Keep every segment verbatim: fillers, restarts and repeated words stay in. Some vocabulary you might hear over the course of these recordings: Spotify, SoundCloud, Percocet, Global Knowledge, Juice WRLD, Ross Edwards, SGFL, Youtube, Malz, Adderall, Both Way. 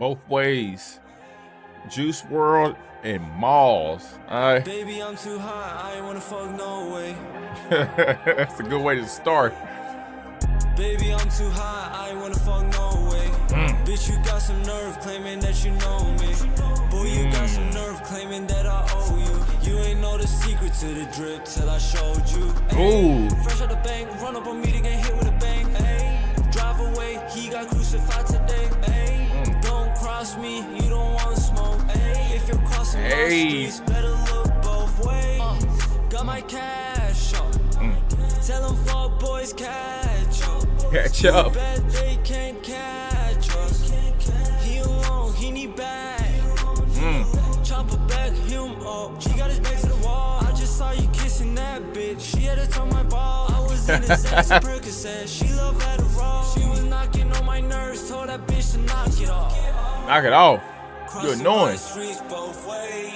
Both Ways, Juice world, and Malls. All right. Baby, I'm too high. I ain't wanna fuck no way. That's a good way to start. Baby, I'm too high. I ain't wanna fuck no way. Mm. Bitch, you got some nerve claiming that you know me. Boy, you mm. got some nerve claiming that I owe you. You ain't know the secret to the drip till I showed you. Ooh. Fresh out the bank, run up on me to get hit with a bang. Ay. Drive away. He got crucified today. Ay. Mm. Don't cross me. You don't want to smoke. Ay. If you're crossing the streets, better look both ways. Uh, got my cash up. Mm. Tell them fuck boys catch up. Catch up. Bet they can't catch us. He alone, he need back. Mm. Chopper back him up. She got his back to the wall. I just saw you kissing that bitch. She had to tell my ball. I was in the sexy Percocet. She loved Adderall. She was knocking on my nerves. Told that bitch to knock it off. Knock it off. You're annoying. Streets both ways.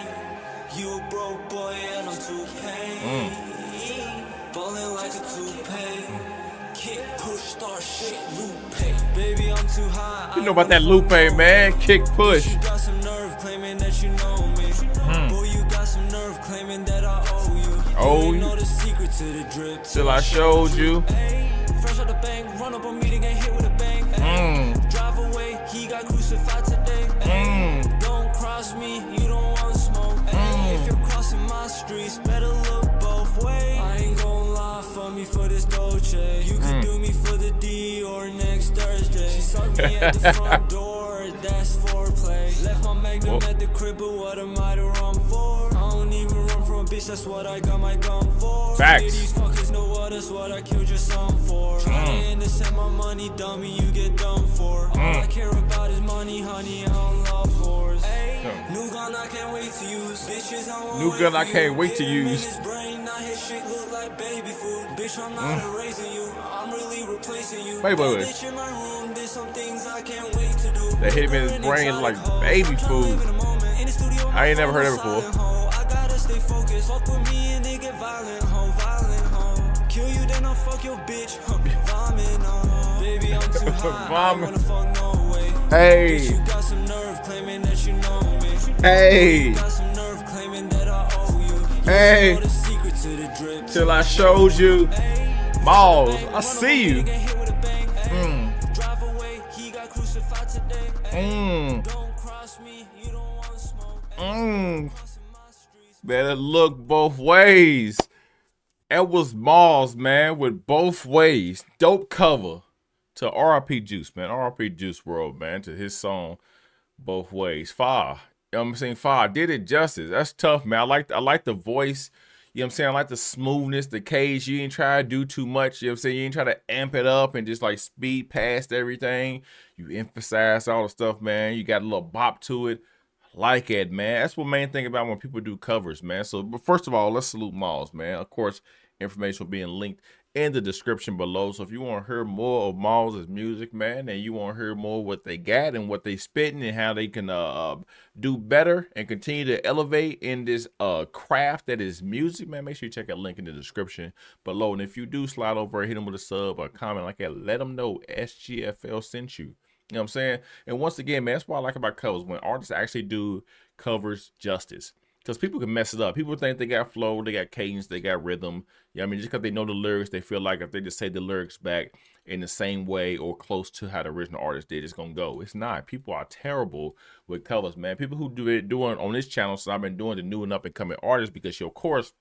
You a broke boy and I'm too pain. Mm. Ballin' like a toupee. Kick, push, star, shit, Lupe. Baby, I'm too high. You know about that Lupe, man. Kick, push. You got some nerve claiming that you know me. Mm. Boy, you got some nerve claiming that I owe you. Oh, you know the secret to the drip till I showed you. Fresh out the bank, run up on me to get hit with a bang. Mm. Drive away, he got crucified today. Mm. Don't cross me, you don't want smoke. Mm. If you're crossing my streets, better look both ways. I ain't gonna lie for me for this Dolce. You can mm. do me for the D or next Thursday. She sucked me at the front door, that's foreplay. Left my magnum Whoa. at the crib, but what am I to run for? I don't even run from a bitch, that's what I got my gun for. Facts. These fuckers know what, that's what I killed your son for. Mm. I ain't innocent, my money, dummy, you get done for. Mm. All I care about is money, honey, I don't love whores. Ay, new gun I can't wait to use. Bitches, I won't new gun I can't wait to use. His brain, now his shit look like baby food. Bitch, I'm not mm. erasing you. I'm really replacing you. Wait, wait, wait. In my room, there's some things I can't wait to do. They hit him in his brain like baby food. I ain't never heard that before. I gotta stay focused. Fuck with me and they get violent, ho, violent, ho. Kill you, then I'll fuck your bitch. Vomit on. Baby, I'm too high. I'm gonna fuck no way. Hey. Bitch, you got some nerve claiming that you know me. Hey. You got some nerve claiming that I owe you. Hey. Till I showed you. Malls, I see you. Mm. Drive away, he got crucified today. Mm. Don't cross me, you don't want smoke. Mm. Better look both ways. That was Malls, man, with Both Ways. Dope cover to R I P Juice, man. R I P Juice world, man, to his song Both Ways. Fire. You know what I'm saying? Fire. Did it justice. That's tough, man. I like I like the voice. You know what I'm saying? I like the smoothness, the cage. You ain't try to do too much. You know what I'm saying? You ain't try to amp it up and just like speed past everything. You emphasize all the stuff, man. You got a little bop to it. Like it, man. That's what main thing about when people do covers, man. So, but first of all, let's salute Malls, man. Of course, information will be linked in the description below. So if you want to hear more of Malls' music, man, and you want to hear more what they got and what they spitting and how they can uh, do better and continue to elevate in this uh, craft that is music, man, make sure you check out link in the description below. And if you do slide over, hit them with a sub or a comment like that, let them know S G F L sent you. You know what I'm saying? And once again, man, that's what I like about covers, when artists actually do covers justice. Because people can mess it up. People think they got flow, they got cadence, they got rhythm. You know what I mean? Just because they know the lyrics, they feel like if they just say the lyrics back in the same way or close to how the original artist did, it's going to go. It's not. People are terrible with covers, man. People who do it doing on this channel, so I've been doing the new and up and coming artists because, of course,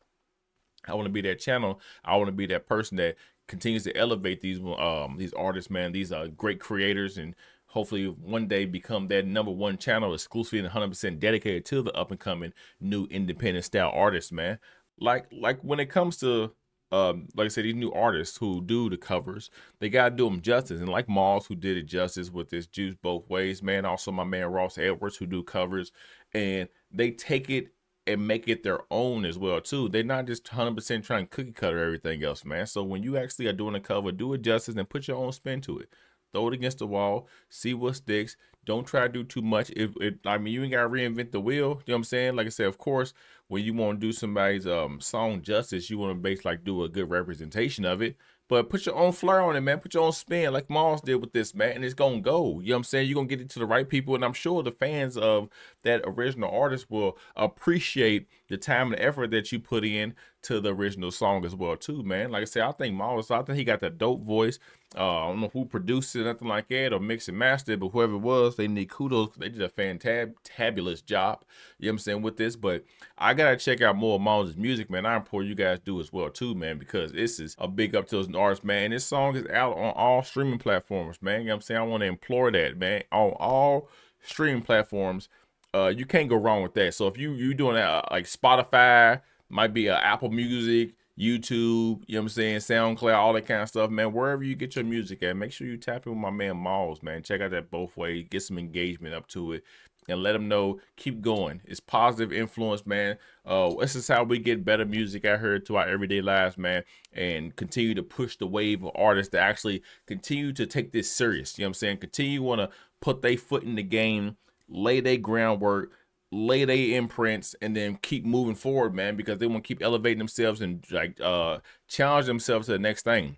I want to be that channel. I want to be that person that continues to elevate these um these artists, man. These are great creators, and hopefully one day become that number one channel exclusively and one hundred percent dedicated to the up and coming new independent style artists, man. Like like when it comes to um like I said, these new artists who do the covers, they gotta do them justice. And like Malls, who did it justice with this Juice Both Ways, man. Also my man Ross Edwards, who do covers, and they take it and make it their own as well too. They're not just one hundred percent trying to cookie cutter everything else, man. So when you actually are doing a cover, do it justice and put your own spin to it. Throw it against the wall, see what sticks. Don't try to do too much. If it, I mean, you ain't gotta reinvent the wheel. You know what I'm saying? Like I said, of course, when you want to do somebody's um song justice, you want to base like do a good representation of it. But put your own flair on it, man. Put your own spin, like Miles did with this, man. And it's going to go. You know what I'm saying? You're going to get it to the right people. And I'm sure the fans of that original artist will appreciate the time and effort that you put in to the original song as well, too, man. Like I said, I think Miles, I think he got that dope voice. Uh, I don't know who produced it, nothing like that, or mixed and mastered, but whoever it was, they need kudos. They did a fantabulous job, you know what I'm saying, with this. But I got to check out more of Miles' music, man. I implore you guys do as well, too, man, because this is a big up to us artists, man. This song is out on all streaming platforms, man. You know what I'm saying? I want to implore that, man. On all streaming platforms, uh, you can't go wrong with that. So if you, you doing that, like Spotify, might be uh, Apple Music, YouTube, you know what I'm saying, SoundCloud, all that kind of stuff, man. Wherever you get your music at, make sure you tap in with my man Miles, man. Check out that Both Way, get some engagement up to it, and let them know, keep going. It's positive influence, man. Uh, this is how we get better music out here to our everyday lives, man, and continue to push the wave of artists to actually continue to take this serious, you know what I'm saying? Continue want to put their foot in the game, lay their groundwork, lay their imprints, and then keep moving forward, man, because they want to keep elevating themselves and like uh challenge themselves to the next thing.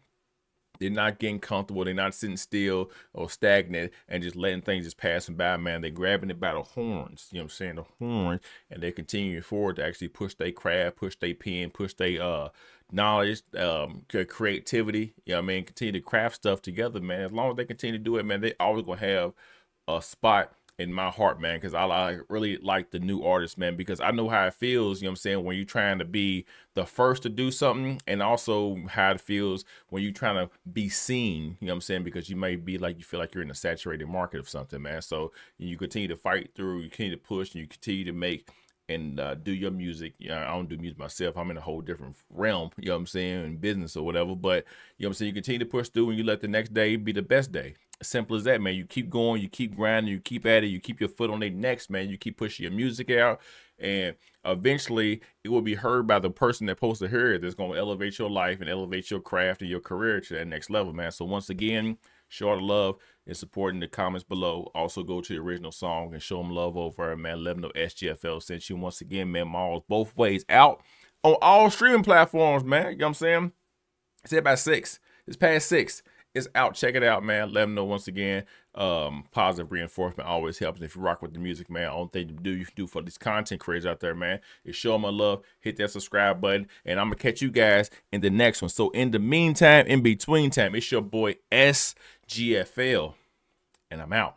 They're not getting comfortable, they're not sitting still or stagnant and just letting things just passing by, man. They're grabbing it by the horns, you know what I'm saying, the horn, and they're continuing forward to actually push their craft, push their pen, push their uh knowledge, um creativity, you know what I mean, continue to craft stuff together, man. As long as they continue to do it, man, they always gonna have a spot in my heart, man, because I, I really like the new artists, man, because I know how it feels, you know what I'm saying, when you're trying to be the first to do something, and also how it feels when you're trying to be seen, you know what I'm saying, because you may be like, you feel like you're in a saturated market of something, man. So you continue to fight through, you continue to push, and you continue to make and uh, do your music. You know, I don't do music myself. I'm in a whole different realm, you know what I'm saying, in business or whatever, but you know what I'm saying, you continue to push through and you let the next day be the best day. Simple as that, man. You keep going, you keep grinding, you keep at it, you keep your foot on their necks, man. You keep pushing your music out, and eventually it will be heard by the person that's supposed to hear it, that's going to elevate your life and elevate your craft and your career to that next level, man. So once again, show the love and support in the comments below. Also go to the original song and show them love over it, man. Let them know S G F L sent you. Once again, man, Miles, Both Ways out on all streaming platforms, man. You know what I'm saying? It's at by six. It's past six. It's out. Check it out, man. Let them know once again. Um, positive reinforcement always helps. If you rock with the music, man, only thing to do you can do for these content creators out there, man, is show them my love. Hit that subscribe button, and I'm gonna catch you guys in the next one. So in the meantime, in between time, it's your boy S G F L, and I'm out.